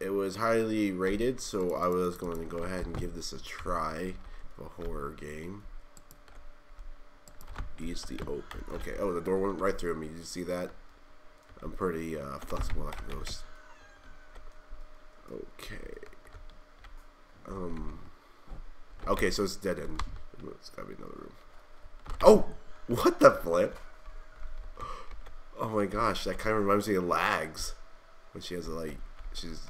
It was highly rated, so I was going to go ahead and give this a try. A horror game. Ease the open. Okay. Oh, the door went right through me. Did you see that? I'm pretty flexible like a ghost. Okay. Okay, so it's dead end. It's gotta be another room. Oh! What the flip? Oh my gosh, that kind of reminds me of Lags. When she has a, like, she's...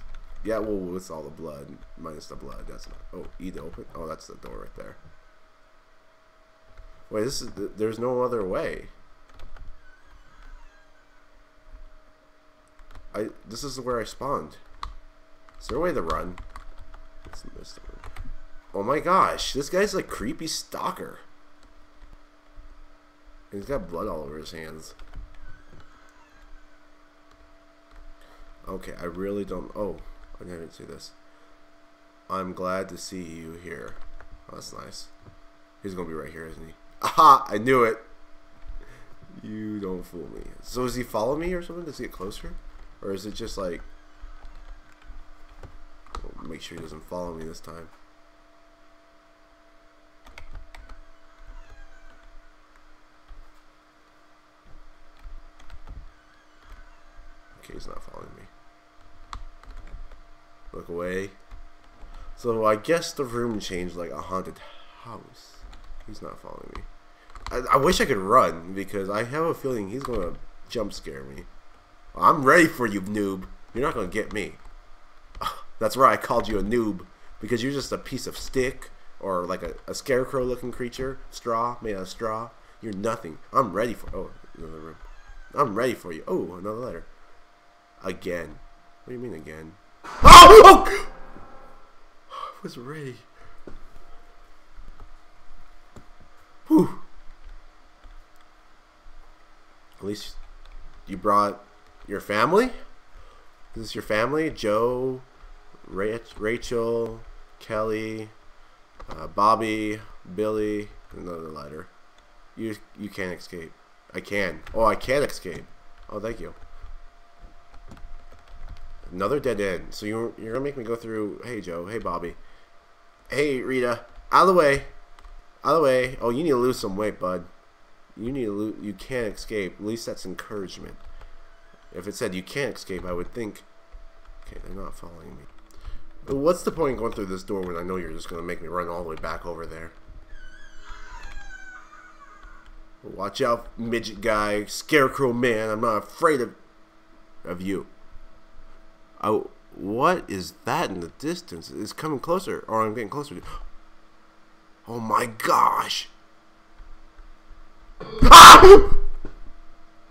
Yeah, well, with all the blood. Minus the blood. That's not... Oh, E to open? Oh, that's the door right there. Wait, this is... There's no other way. This is where I spawned. Is there a way to run? Let's miss the room. Oh my gosh, this guy's a creepy stalker. He's got blood all over his hands. Okay, I really don't... Oh, I didn't see this. I'm glad to see you here. Oh, that's nice. He's gonna be right here, isn't he? Aha! I knew it! You don't fool me. So does he follow me or something? Does he get closer? Or is it just like... Well, make sure he doesn't follow me this time. Okay, he's not following me. Look away. So I guess the room changed like a haunted house. He's not following me. I wish I could run because I have a feeling he's gonna jump scare me. I'm ready for you, noob. You're not gonna get me. That's right, I called you a noob because you're just a piece of stick or like a scarecrow looking creature. Straw, made out of straw. You're nothing. I'm ready for... Oh, another room. I'm ready for you. Oh, another letter. Again. What do you mean again? Oh! Oh! I was ready. Whew. At least you brought your family? Is this your family? Joe, Rachel, Kelly, Bobby, Billy, another letter. You can't escape. I can. Oh, I can't escape. Oh, thank you. Another dead end. So you're gonna make me go through. Hey Joe. Hey Bobby. Hey Rita. Out of the way. Out of the way. Oh, you need to lose some weight, bud. You need to lose. You can't escape. At least that's encouragement. If it said you can't escape, I would think. Okay, they're not following me. But what's the point of going through this door when I know you're just gonna make me run all the way back over there? Watch out, midget guy, scarecrow man. I'm not afraid of you. Oh, what is that in the distance? It's coming closer, or I'm getting closer to... Oh my gosh! Ah!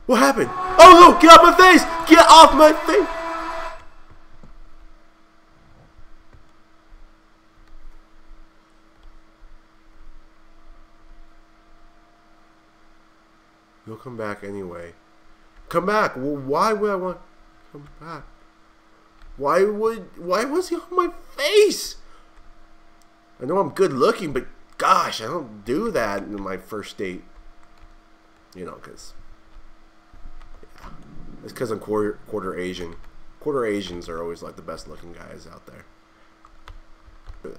What happened? Oh no! Get off my face! Get off my face! You'll come back anyway. Come back! Well, why would I want... Come back. Why was he on my face? I know I'm good looking, but gosh, I don't do that in my first date. You know, cause yeah. It's cause I'm quarter Asian. Quarter Asians are always like the best looking guys out there.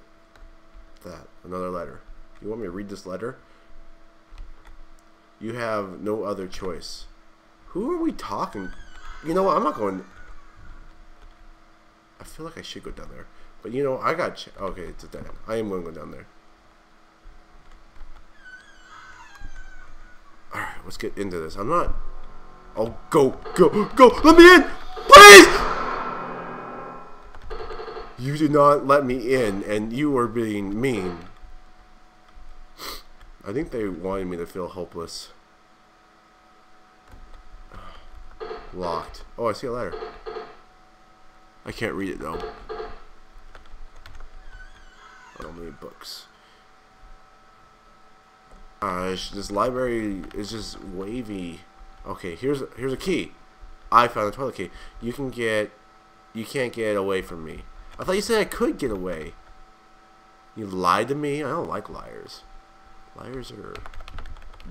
That another letter. You want me to read this letter? You have no other choice. Who are we talking? You know what? I'm not going. I feel like I should go down there. But you know, I got... okay, it's a dead end. I am going to go down there. Alright, let's get into this. I'm not... Oh, go, go, go! Let me in! Please! You did not let me in, and you were being mean. I think they wanted me to feel hopeless. Locked. Oh, I see a ladder. I can't read it though. How many books? This library is just wavy. Okay, here's a key. I found a toilet key. You can't get away from me. I thought you said I could get away. You lied to me. I don't like liars. Liars are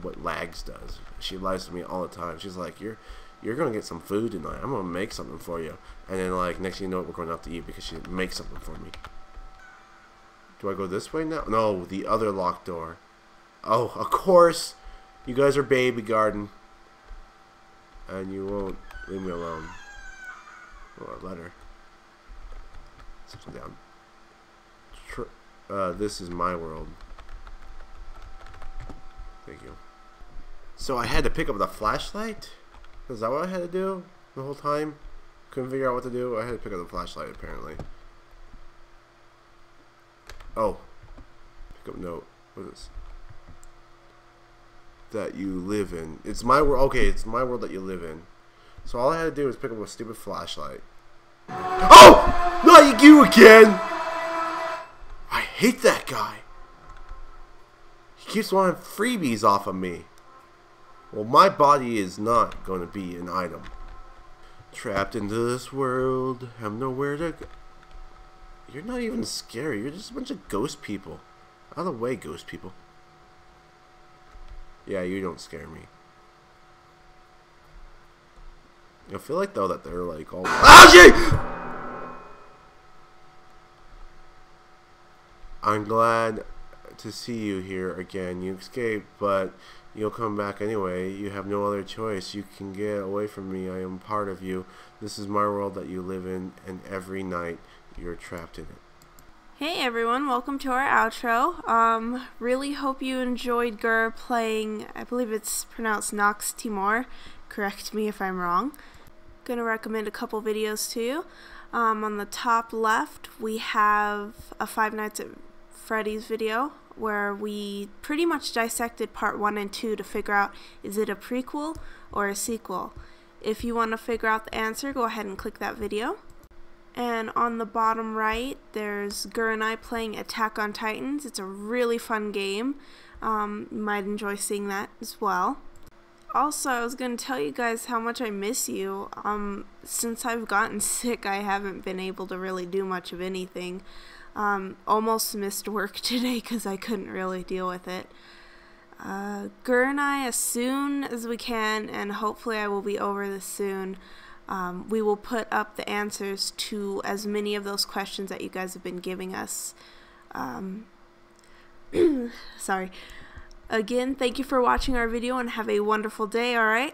what Lags does. She lies to me all the time. She's like, you're gonna get some food tonight. I'm gonna make something for you. And then like next thing you know, we're going out to eat because she didn't make something for me. Do I go this way now? No, the other locked door. Oh, of course. You guys are baby garden. And you won't leave me alone. Or a letter. Something down. This is my world. Thank you. So I had to pick up the flashlight? Is that what I had to do the whole time? Couldn't figure out what to do. I had to pick up the flashlight apparently. Oh. Pick up note. What is this? That you live in. It's my world. Okay, it's my world that you live in. So all I had to do was pick up a stupid flashlight. Oh! Not you again! I hate that guy. He keeps wanting freebies off of me. Well, my body is not going to be an item. Trapped into this world. I'm nowhere to go. You're not even scary. You're just a bunch of ghost people. Out of the way, ghost people. Yeah, you don't scare me. I feel like though that they're like all. Oh, I'm glad to see you here again. You escaped, but you'll come back anyway. You have no other choice. You can get away from me. I am part of you. This is my world that you live in, and every night you're trapped in it. Hey everyone, welcome to our outro. Really hope you enjoyed Gurr playing, I believe it's pronounced Nox Timore, correct me if I'm wrong. Gonna recommend a couple videos to you. On the top left we have a Five Nights at Freddy's video where we pretty much dissected part 1 and 2 to figure out is it a prequel or a sequel. If you want to figure out the answer, go ahead and click that video. And on the bottom right, there's Gurr and I playing Attack on Titans. It's a really fun game. You might enjoy seeing that as well. Also, I was going to tell you guys how much I miss you. Since I've gotten sick, I haven't been able to really do much of anything. Almost missed work today because I couldn't really deal with it. Gurr and I, as soon as we can, and hopefully I will be over this soon, we will put up the answers to as many of those questions that you guys have been giving us. Sorry. Again, thank you for watching our video and have a wonderful day, alright?